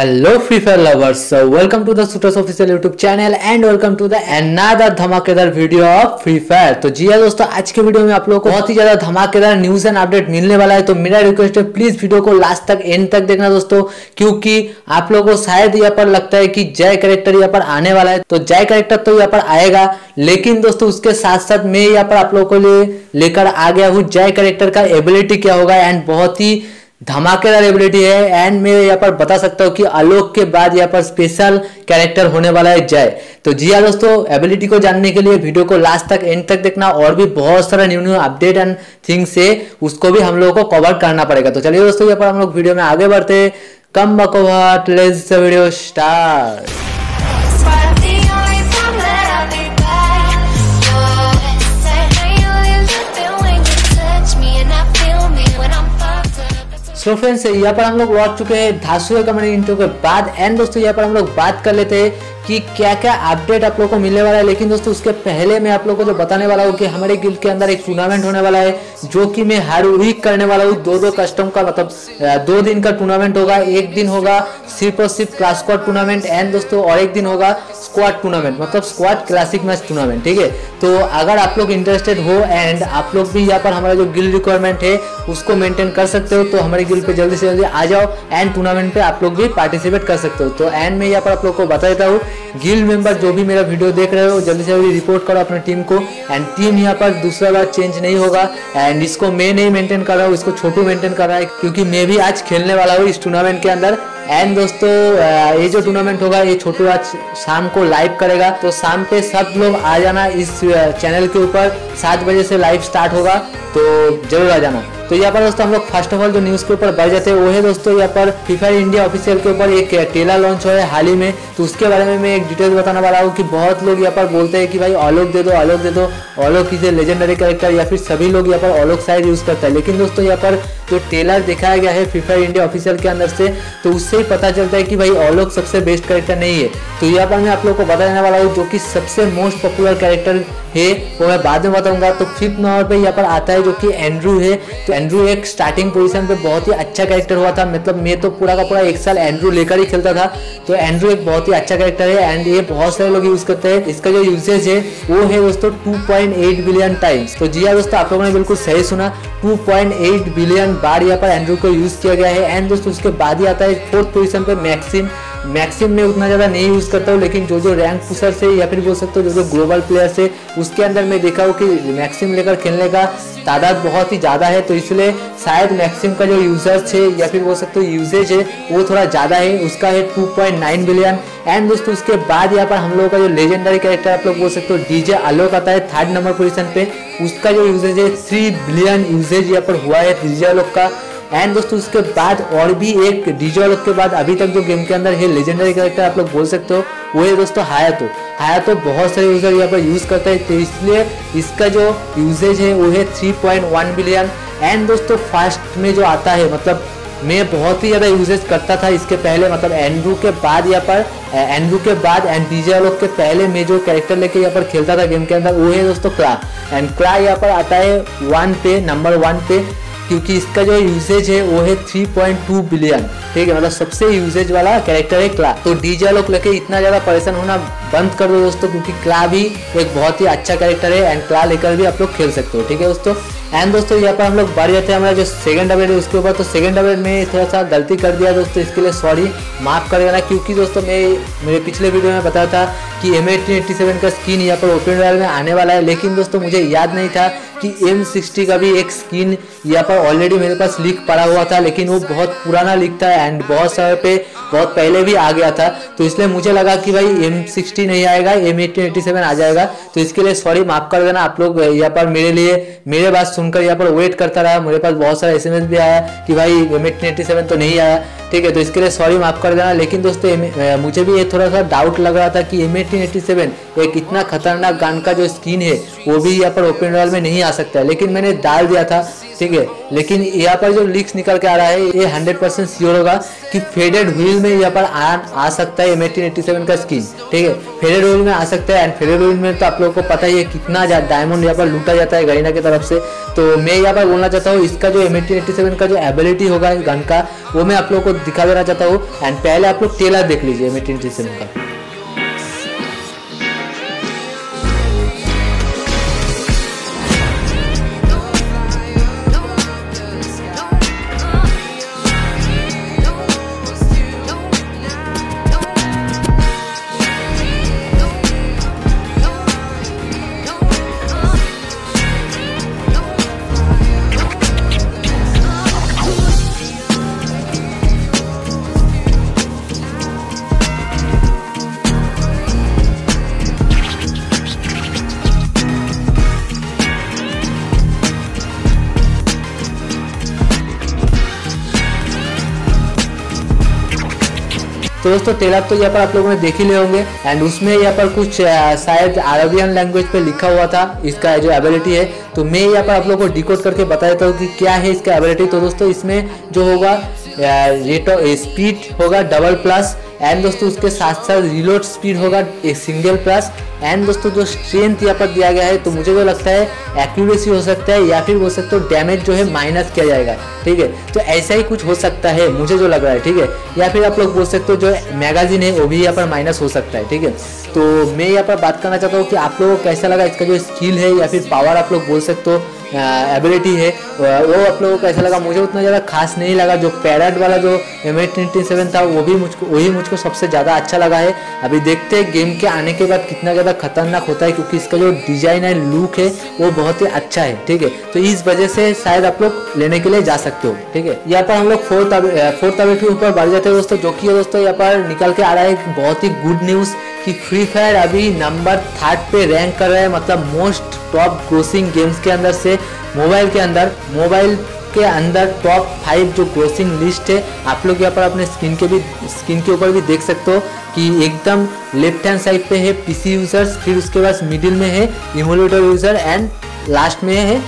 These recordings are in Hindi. Hello free fire lovers, welcome to the shooters official YouTube channel and welcome to the another धमाकेदार वीडियो ऑफ फ्री फायर। तो जी हाँ दोस्तों, आज के वीडियो में आप लोगों को बहुत ही ज्यादा धमाकेदार न्यूज एंड अपडेट मिलने वाला है। तो मेरा रिक्वेस्ट है प्लीज वीडियो को लास्ट तक एंड तक देखना दोस्तों, क्योंकि आप लोगों को शायद यहाँ पर लगता है कि जय कैरेक्टर यहाँ पर आने वाला है। तो जय कैरेक्टर तो यहाँ पर आएगा, लेकिन दोस्तों उसके साथ साथ मैं यहाँ पर आप लोगों को लेकर आ गया हूँ जय कैरेक्टर का एबिलिटी क्या होगा एंड बहुत ही धमाकेदार एबिलिटी है। एंड मैं यहाँ पर बता सकता हूँ कि आलोक के बाद यहाँ पर स्पेशल कैरेक्टर होने वाला है जय। तो जी हाँ दोस्तों, एबिलिटी को जानने के लिए वीडियो को लास्ट तक एंड तक देखना, और भी बहुत सारा new new update and things है, उसको भी हम लोगों को कवर करना पड़ेगा। तो चलिए दोस्तों, यहाँ पर हम लोग वीडियो में आगे बढ़ते हैं। कम बकवाट, let's video start. So friends, यहाँ पर हम लोग लौट चुके हैं धासुए कमेंट इंट्रो के बाद। एंड दोस्तों यहाँ पर हम लोग बात कर लेते हैं कि क्या क्या अपडेट आप लोगों को मिलने वाला है। लेकिन दोस्तों उसके पहले मैं आप लोगों को जो बताने वाला हूँ कि हमारे गिल्ड के अंदर एक टूर्नामेंट होने वाला है, जो कि मैं हर वीक करने वाला हूँ। दो कस्टम का, मतलब 2 दिन का टूर्नामेंट होगा। एक दिन होगा सिर्फ और सिर्फ क्लास स्क्वाड टूर्नामेंट एंड दोस्तों, और एक दिन होगा स्क्वाड टूर्नामेंट, मतलब स्क्वाड क्लासिक मैच टूर्नामेंट, ठीक है। तो अगर आप लोग इंटरेस्टेड हो एंड आप लोग भी यहाँ पर हमारा जो गिल्ड रिक्वायरमेंट है उसको मेंटेन कर सकते हो, तो हमारे गिल्ड पे जल्दी से जल्दी आ जाओ एंड टूर्नामेंट पे आप लोग भी पार्टिसिपेट कर सकते हो। तो एंड मैं यहाँ पर आप लोग को बता देता हूँ, गिल्ड मेंबर जो भी मेरा वीडियो देख रहे हो जल्दी से जल्दी रिपोर्ट करो अपने टीम को। एंड टीम यहाँ पर दूसरा बार चेंज नहीं होगा, एंड इसको मैं नहीं मेंटेन कर रहा हूँ, इसको छोटू मेंटेन कर रहा है, क्योंकि मैं भी आज खेलने वाला हूँ इस टूर्नामेंट के अंदर। एंड दोस्तों ये जो टूर्नामेंट होगा ये छोटू आज शाम को लाइव करेगा, तो शाम पे सब लोग आ जाना इस चैनल के ऊपर। 7 बजे से लाइव स्टार्ट होगा, तो जरूर आ जाना। तो यहाँ पर दोस्तों हम लोग फर्स्ट ऑफ ऑल जो न्यूज़ के ऊपर बढ़ जाते हैं वो है दोस्तों, यहाँ पर फ्री फायर इंडिया ऑफिशियल के ऊपर एक ट्रेलर लॉन्च हुआ है हाल ही में। तो उसके बारे में मैं एक डिटेल बताने वाला हूँ कि बहुत लोग यहाँ पर बोलते हैं कि भाई आलोक दे दो, आलोक दे दो, आलोक इज ए लेजेंडरी कैरेक्टर, या फिर सभी लोग यहाँ पर आलोक शायद यूज़ करता है। लेकिन दोस्तों यहाँ पर जो ट्रेलर दिखाया गया है फ्री फायर इंडिया ऑफिशियल के अंदर से, तो उससे ही पता चलता है कि भाई आलोक सबसे बेस्ट कैरेक्टर नहीं है। तो यहाँ पर मैं आप लोग को बताने वाला हूँ जो कि सबसे मोस्ट पॉपुलर कैरेक्टर है वो मैं बाद में बताऊँगा। तो 5th नंबर पर यहाँ पर आता है जो कि एंड्रू है। तो एंड्रू एक स्टार्टिंग पोजीशन पे बहुत ही अच्छा कैरेक्टर हुआ था, मतलब मैं तो पूरा का पूरा एक साल एंड्रू लेकर ही खेलता था। तो एंड्रू एक बहुत ही अच्छा कैरेक्टर है एंड ये बहुत सारे लोग यूज करते हैं। इसका जो यूसेज है वो है दोस्तों 2.8 बिलियन टाइम्स। तो जी हाँ दोस्तों, आप लोगों ने बिल्कुल सही सुना, 2.8 बिलियन बार यहाँ पर एंड्रू को यूज किया गया है। एंड दोस्तों उसके बाद ही आता है 4th पोजीशन पे मैक्सिम में उतना ज़्यादा नहीं यूज़ करता हूँ, लेकिन जो जो रैंक पुशर से या फिर बोल सकते हो जो जो ग्लोबल प्लेयर से उसके अंदर मैं देखा हूँ कि मैक्सिम लेकर खेलने का तादाद बहुत ही ज़्यादा है। तो इसलिए शायद मैक्सिम का जो यूजर्स है या फिर बोल सकते हो यूजेज है वो थोड़ा ज़्यादा है, उसका है 2.9 बिलियन। एंड दोस्तों उसके बाद यहाँ पर हम लोगों का जो लेजेंडरी कैरेक्टर आप लोग बोल सकते हो डीजे आलोक आता है 3rd नंबर पोजीशन पे, उसका जो यूजेज है 3 बिलियन यूजेज यहाँ पर हुआ है डीजे आलोक का। एंड दोस्तों उसके बाद और भी एक डीजे आलोक के बाद अभी तक जो गेम के अंदर है लेजेंडरी कैरेक्टर आप लोग बोल सकते हो वो है दोस्तों हायातो। हायातो बहुत सारे यूजर यहाँ पर यूज़ करते हैं, तो इसलिए इसका जो यूजेज है वो है 3.1 बिलियन। एंड दोस्तों फर्स्ट में जो आता है, मतलब मैं बहुत ही ज़्यादा यूजेज करता था इसके पहले, मतलब एंड्रू के बाद एंड डीजे आलोक के पहले मैं जो कैरेक्टर लेके यहाँ पर खेलता था गेम के अंदर वो है दोस्तों क्ला। एंड क्ला यहाँ पर आता है नंबर 1 पे, क्योंकि इसका जो यूजेज है वो है 3.2 बिलियन, ठीक है, मतलब सबसे यूजेज वाला कैरेक्टर है क्ला। तो डीजे आलोक लेके इतना ज़्यादा परेशान होना बंद कर दो दोस्तों, क्योंकि क्ला भी एक बहुत ही अच्छा कैरेक्टर है एंड क्ला लेकर भी आप लोग खेल सकते हो, ठीक है दोस्तों। एंड दोस्तों यहाँ पर हम लोग बढ़ जाते हैं हमारा जो 2nd अपडेट है उसके ऊपर। तो 2nd अपडेट में थोड़ा सा गलती कर दिया दोस्तों, इसके लिए सॉरी, माफ़ कर देना, क्योंकि दोस्तों मैं मेरे पिछले वीडियो में बताया था कि M1887 का स्किन यहाँ पर ओपन रॉयल में आने वाला है, लेकिन दोस्तों मुझे याद नहीं था कि M60 का भी एक स्किन यहाँ पर ऑलरेडी मेरे पास लीक पड़ा हुआ था, लेकिन वो बहुत पुराना लीक था एंड बहुत समय पे बहुत पहले भी आ गया था। तो इसलिए मुझे लगा कि भाई M60 नहीं आएगा, M1887 आ जाएगा। तो इसके लिए सॉरी, माफ़ कर देना। आप लोग यहाँ पर मेरे लिए, मेरे बात सुनकर यहाँ पर वेट करता रहा, मेरे पास बहुत सारा SMS भी आया कि भाई M1887 तो नहीं आया, ठीक है, तो इसके लिए सॉरी, माफ़ कर देना। लेकिन दोस्तों मुझे भी ये थोड़ा सा डाउट लग रहा था कि M1887 एक इतना खतरनाक गन का जो स्किन है वो भी यहाँ पर ओपन रॉयल में नहीं आ सकता है, लेकिन मैंने डाल दिया था, ठीक है। लेकिन यहाँ पर जो लीक्स निकल के आ रहा है ये 100% श्योर होगा कि फेडेड व्हील में यहाँ पर आ सकता है M1887 का स्किन, ठीक है, फेडेड व्हील में आ सकता है। एंड फेडेड व्हील में तो आप लोगों को पता ही है कितना डायमंड यहाँ पर लूटा जाता है गरेना की तरफ से। तो मैं यहाँ पर बोलना चाहता हूँ इसका जो M1887 का जो एबिलिटी होगा गन का वो मैं आप लोगों को लोग दिखा देना चाहता हूँ। एंड पहले आप लोग ट्रेलर देख लीजिए M1887 का। तो दोस्तों ट्रेलर तो यहाँ पर आप लोगों ने देख ही ले होंगे। एंड उसमें यहाँ पर कुछ शायद अरबियन लैंग्वेज पे लिखा हुआ था इसका जो एबिलिटी है, तो मैं यहाँ पर आप लोगों को डिकोड करके बता देता हूँ कि क्या है इसका एबिलिटी। तो दोस्तों इसमें जो होगा रेट ऑफ स्पीड होगा डबल प्लस, एंड दोस्तों उसके साथ साथ रिलोड स्पीड होगा एक सिंगल प्लस, एंड दोस्तों जो स्ट्रेंथ यहाँ पर दिया गया है तो मुझे जो लगता है एक्यूरेसी हो सकता है या फिर बोल सकते हो डैमेज जो है माइनस किया जाएगा, ठीक है। तो ऐसा ही कुछ हो सकता है मुझे जो लग रहा है, ठीक है। या फिर आप लोग बोल सकते हो जो मैगजीन है वो भी यहाँ पर माइनस हो सकता है, ठीक है। तो मैं यहाँ पर बात करना चाहता हूँ कि आप लोगों को कैसा लगा इसका जो स्किल है या फिर पावर आप लोग बोल सकते हो एबिलिटी है वो आप लोगों को कैसा लगा। मुझे उतना ज़्यादा खास नहीं लगा। जो पैरट वाला जो M1887 था वो भी मुझको सबसे ज़्यादा अच्छा लगा है। अभी देखते हैं गेम के आने के बाद कितना ज़्यादा खतरनाक होता है, क्योंकि इसका जो डिज़ाइन है लुक है वो बहुत ही अच्छा है, ठीक है। तो इस वजह से शायद आप लोग लेने के लिए जा सकते हो, ठीक है। यहाँ पर हम लोग फोर्थ अपडेट के ऊपर बढ़ जाते हैं दोस्तों, जो कि दोस्तों यहाँ पर निकल के आ रहा है बहुत ही गुड न्यूज़ कि फ्री फायर अभी नंबर 3 पे रैंक कर रहा है, मतलब मोस्ट टॉप ग्रोसिंग गेम्स के अंदर से मोबाइल के अंदर टॉप 5 जो ग्रोसिंग लिस्ट है। आप लोग यहाँ पर अपने स्क्रीन के ऊपर भी देख सकते हो कि एकदम लेफ्ट हैंड साइड पे है पीसी यूजर्स, फिर उसके बाद मिडिल में है इमोलेटर यूजर, एंड लास्ट में है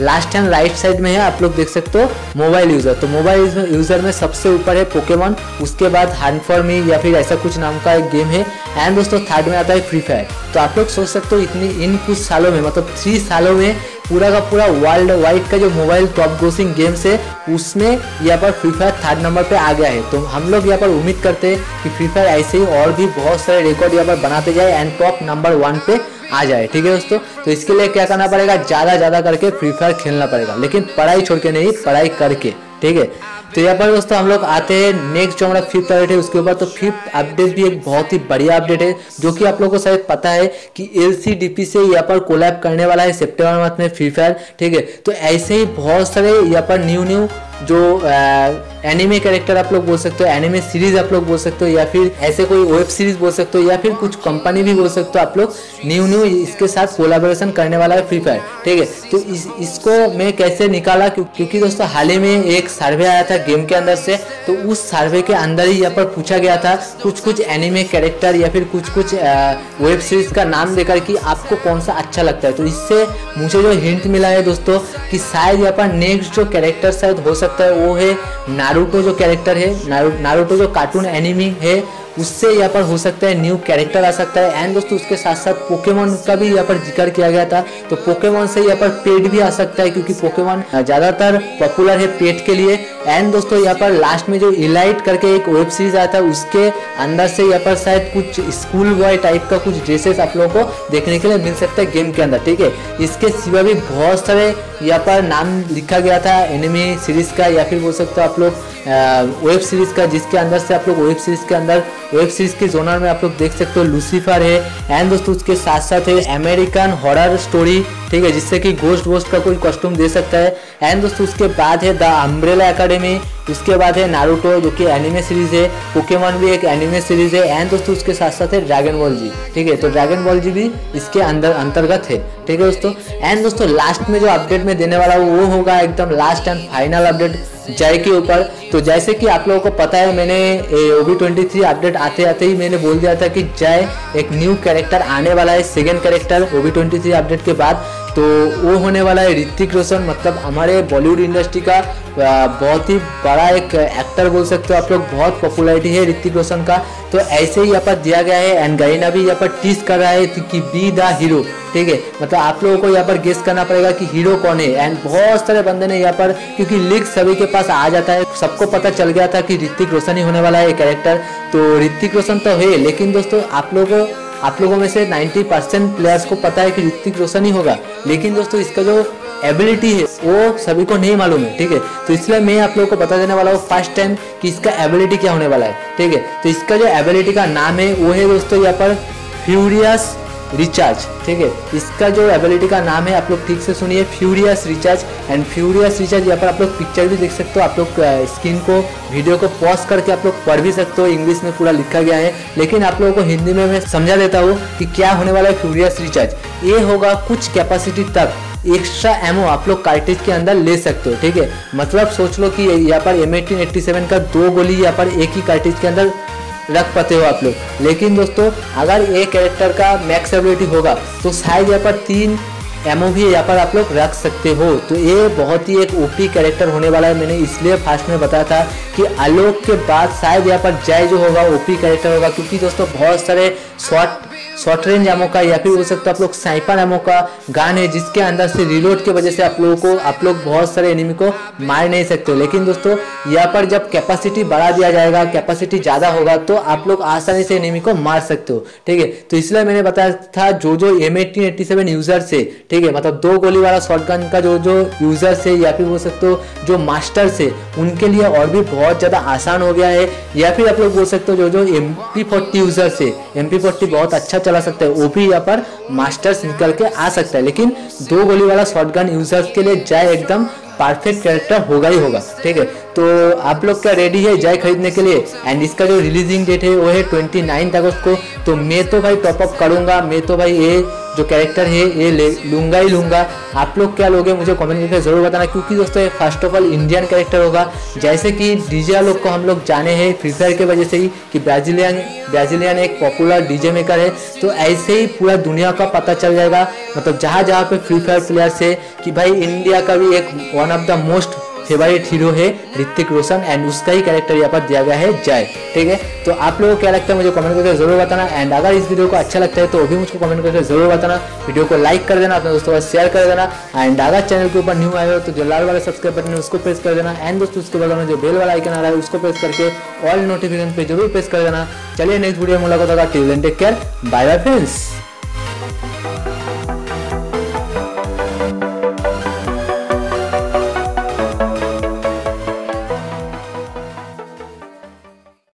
लास्ट एंड राइट साइड में है आप लोग देख सकते हो मोबाइल यूज़र। तो मोबाइल यूज़र में सबसे ऊपर है पोकेमॉन, उसके बाद हंट मी या फिर ऐसा कुछ नाम का एक गेम है, एंड दोस्तों 3rd में आता है फ्री फायर। तो आप लोग सोच सकते हो इतनी इन कुछ सालों में, मतलब 3 सालों में पूरा का पूरा वर्ल्ड वाइड का जो मोबाइल टॉप ग्रोसिंग गेम्स है उसमें यहाँ पर फ्री फायर 3rd नंबर पे आ गया है। तो हम लोग यहाँ पर उम्मीद करते हैं कि फ्री फायर ऐसे ही और भी बहुत सारे रिकॉर्ड यहाँ पर बनाते जाए एंड टॉप नंबर 1 पे आ जाए, ठीक है दोस्तों। तो इसके लिए क्या करना पड़ेगा, ज़्यादा करके फ्री फायर खेलना पड़ेगा, लेकिन पढ़ाई छोड़ के नहीं, पढ़ाई करके, ठीक है। तो यहाँ पर दोस्तों हम लोग आते हैं नेक्स्ट जो हमारा 5th अपडेट है उसके ऊपर। तो 5th अपडेट भी एक बहुत ही बढ़िया अपडेट है, जो कि आप लोगों को शायद पता है कि LCDP से यहाँ पर कोलैब करने वाला है सितंबर मंथ में फ्री फायर, ठीक है। तो ऐसे ही बहुत सारे यहाँ पर न्यू जो एनिमे कैरेक्टर आप लोग बोल सकते हो, एनिमे सीरीज आप लोग बोल सकते हो, या फिर ऐसे कोई वेब सीरीज बोल सकते हो, या फिर कुछ कंपनी भी बोल सकते हो, आप लोग न्यू इसके साथ कोलाबोरेशन करने वाला है फ्री फायर, ठीक है। तो इसको मैं कैसे निकाला, क्योंकि दोस्तों हाल ही में एक सर्वे आया था गेम के अंदर से, तो उस सर्वे के अंदर ही यहाँ पर पूछा गया था कुछ एनिमे कैरेक्टर या फिर कुछ वेब सीरीज का नाम देकर कि आपको कौन सा अच्छा लगता है। तो इससे मुझे जो हिंट मिला है दोस्तों कि शायद यहाँ पर नेक्स्ट जो कैरेक्टर शायद हो सकता है वो है नारुतो जो कैरेक्टर है, नारुतो जो कार्टून एनिमी है उससे यहाँ पर हो सकता है न्यू कैरेक्टर आ सकता है। एंड दोस्तों उसके साथ साथ पोकेमॉन का भी यहाँ पर जिक्र किया गया था, तो पोकेमॉन से यहाँ पर पेट भी आ सकता है, क्योंकि पोकेमॉन ज़्यादातर पॉपुलर है पेट के लिए। एंड दोस्तों यहाँ पर लास्ट में जो इलाइट करके एक वेब सीरीज आया था उसके अंदर से यहाँ पर शायद कुछ स्कूल बॉय टाइप का कुछ ड्रेसेस आप लोगों को देखने के लिए मिल सकता है गेम के अंदर, ठीक है। इसके सिवा भी बहुत सारे यहाँ पर नाम लिखा गया था एनिमे सीरीज का, या फिर बोल सकते हो आप लोग वेब सीरीज का, जिसके अंदर से आप लोग वेब सीरीज के जोनर में आप लोग देख सकते हो लूसीफर है, एंड दोस्तों उसके साथ साथ है अमेरिकन हॉरर स्टोरी, ठीक है, जिससे कि गोस्ट का कोई कॉस्ट्यूम दे सकता है। एंड दोस्तों उसके बाद है द अम्ब्रेला एकेडमी, उसके बाद है नारुतो जो कि एनिमे सीरीज है, पोकेमॉन भी एक एनिमे सीरीज है, एंड दोस्तों उसके साथ साथ है ड्रैगन बॉल जी, ठीक है। तो ड्रैगन बॉल जी भी इसके अंतर्गत है, ठीक है दोस्तों। एंड दोस्तों लास्ट में जो अपडेट में देने वाला वो होगा एकदम लास्ट एंड फाइनल अपडेट जय के ऊपर। तो जैसे कि आप लोगों को पता है मैंने OB23 अपडेट आते ही मैंने बोल दिया था कि जय एक न्यू कैरेक्टर आने वाला है, 2nd कैरेक्टर OB23 अपडेट के बाद। तो वो होने वाला है ऋतिक रोशन, मतलब हमारे बॉलीवुड इंडस्ट्री का बहुत ही बड़ा एक एक्टर बोल सकते हो आप लोग। बहुत पॉपुलैरिटी है ऋतिक रोशन का, तो ऐसे ही यहाँ पर दिया गया है। एंड गाइना भी यहाँ पर टीज कर रहा है कि बी द हीरो, ठीक है, मतलब आप लोगों को यहाँ पर गेस करना पड़ेगा कि हीरो कौन है। एंड बहुत सारे बंदे ने यहाँ पर, क्योंकि लिंक सभी के पास आ जाता है, सबको पता चल गया था कि ऋतिक रोशन ही होने वाला है कैरेक्टर। तो ऋतिक रोशन तो है, लेकिन दोस्तों आप लोगों में से 90% प्लेयर्स को पता है कि ऋतिक रोशन ही होगा, लेकिन दोस्तों इसका जो एबिलिटी है वो सभी को नहीं मालूम है, ठीक है। तो इसलिए मैं आप लोगों को बता देने वाला हूँ फर्स्ट टाइम कि इसका एबिलिटी क्या होने वाला है, ठीक है। तो इसका जो एबिलिटी का नाम है वो है दोस्तों यहाँ पर फ्यूरियस रिचार्ज, ठीक है। इसका जो एबिलिटी का नाम है आप लोग ठीक से सुनिए, furious recharge. And furious recharge यहाँ पर आप लोग पिक्चर भी देख सकते हो, आप लोग स्क्रीन को वीडियो को पॉज करके आप लोग पढ़ भी सकते हो, इंग्लिश में पूरा लिखा गया है, लेकिन आप लोगों को हिंदी में मैं समझा देता हूँ कि क्या होने वाला है फ्यूरियस रिचार्ज। ये होगा कुछ कैपेसिटी तक एक्स्ट्रा एमओ आप लोग कार्ट्रिज के अंदर ले सकते हो, ठीक है। मतलब सोच लो कि यहाँ पर M1887 का 2 गोली यहाँ पर एक ही कार्ट्रिज के अंदर रख पाते हो आप लोग। लेकिन दोस्तों अगर एक कैरेक्टर का मैक्स एबिलिटी होगा तो शायद यहाँ पर 3 एमओ भी यहाँ पर आप लोग रख सकते हो। तो ये बहुत ही एक ओपी कैरेक्टर होने वाला है। मैंने इसलिए फास्ट में बताया था कि आलोक के बाद शायद यहाँ पर जय जो होगा ओपी कैरेक्टर होगा, क्योंकि दोस्तों बहुत सारे शॉर्ट रेंज एमो का या फिर हो सकता है आप लोग साइपर एमो का गन है, जिसके अंदर से रिलोड के वजह से आप लोग बहुत सारे एनिमी को मार नहीं सकते हो। लेकिन दोस्तों यहाँ पर जब कैपेसिटी बढ़ा दिया जाएगा, कैपेसिटी ज़्यादा होगा, तो आप लोग आसानी से एनिमी को मार सकते हो, ठीक है। तो इसलिए मैंने बताया था जो M1887 यूज़र्स है, ठीक है, मतलब 2 गोली वाला शॉटगन का जो यूज़र्स है या फिर बोल सकते हो जो मास्टर्स है, उनके लिए और भी बहुत ज़्यादा आसान हो गया है। या फिर आप लोग बोल सकते हो जो MP40 यूज़र्स है, MP40 बहुत अच्छा चला सकता है, वो भी यहाँ पर मास्टर्स निकल के आ सकता है। लेकिन 2 गोली वाला शॉटगन यूजर्स के लिए जय एकदम परफेक्ट कैरेक्टर होगा ही होगा, ठीक है। तो आप लोग क्या रेडी है जय खरीदने के लिए? एंड इसका जो रिलीजिंग डेट है वो है 29 अगस्त को। तो मैं तो भाई टॉपअप करूँगा, मैं तो भाई ये जो कैरेक्टर है ये लूँगा ही लूँगा। आप लोग क्या लोगे मुझे कमेंट करके ज़रूर बताना, क्योंकि दोस्तों ये first of all Indian character होगा। जैसे कि डीजे आलोक को हम लोग जाने हैं फ्री फायर के वजह से ही कि ब्राज़ीलियन एक पॉपुलर डीजे मेकर है। तो ऐसे ही पूरा दुनिया का पता चल जाएगा, मतलब जहाँ जहाँ पे फ्री फायर प्लेयर्स है, कि भाई इंडिया का भी एक one of the most favourite hero है ऋतिक रोशन, एंड उसका ही कैरेक्टर यहाँ पर दिया गया है जय, ठीक है। तो आप लोगों को क्या लगता है मुझे कमेंट करके जरूर बताना। एंड अगर इस वीडियो को अच्छा लगता है तो भी मुझको कमेंट करके जरूर बताना, वीडियो को लाइक कर देना, अपने दोस्तों को शेयर कर देना। एंड अगर चैनल के ऊपर न्यू आए हो तो जो लाल वाला सब्सक्राइब बटन है उसको प्रेस कर देना। एंड दोस्तों उसके बगल में जो बेल वाला आइकन आ रहा है उसको प्रेस करके ऑल नोटिफिकेशन पे जरूर प्रेस कर देना। चलिए नेक्स्ट वीडियो में मुलाकात होगा, till then take care, bye bye friends.